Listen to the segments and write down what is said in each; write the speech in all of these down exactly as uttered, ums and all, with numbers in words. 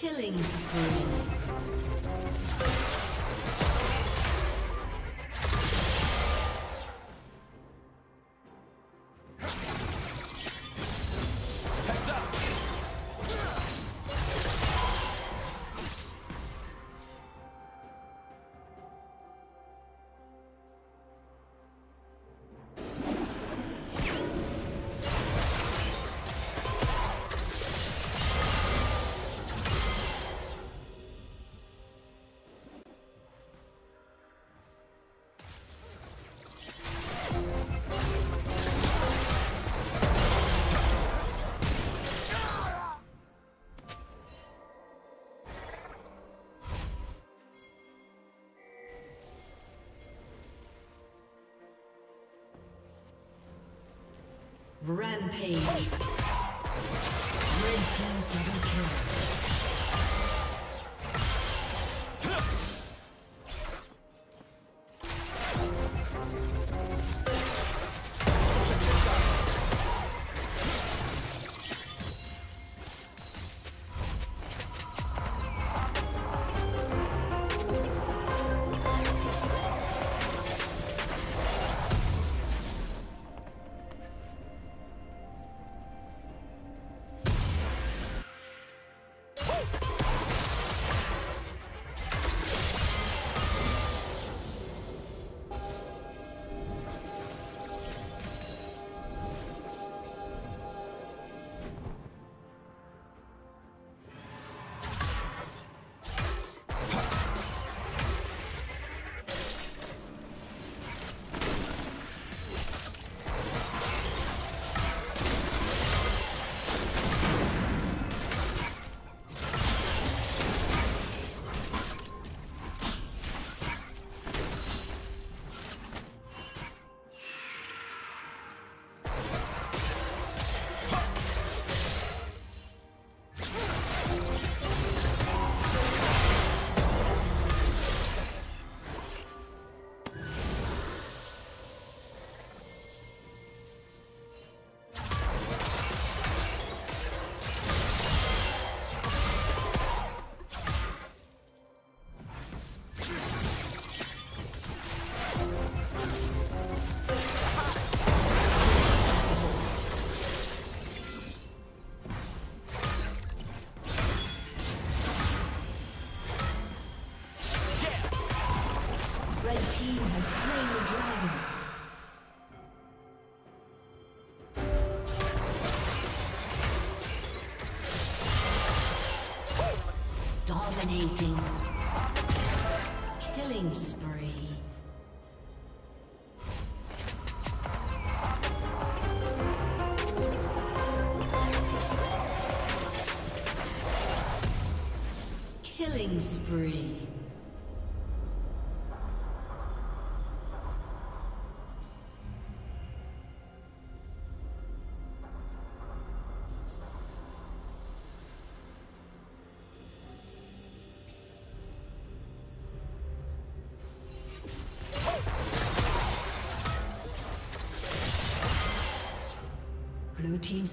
Killing spree. Rampage. Red team double kill. Check this out. Dominating. Killing spree. Killing spree. Blue team's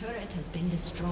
turret has been destroyed.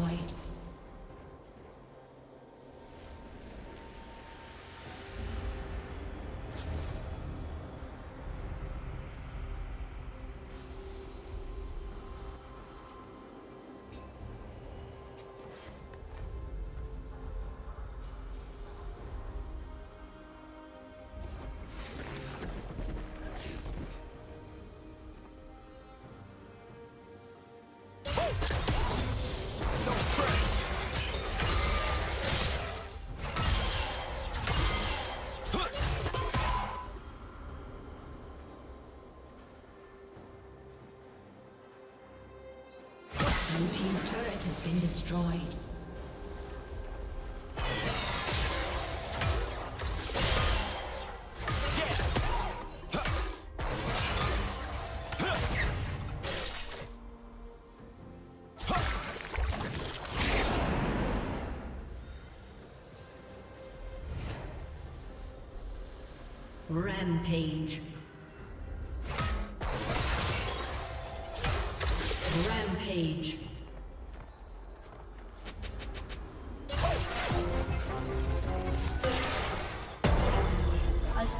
Destroyed. Rampage. Rampage.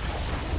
disconnected.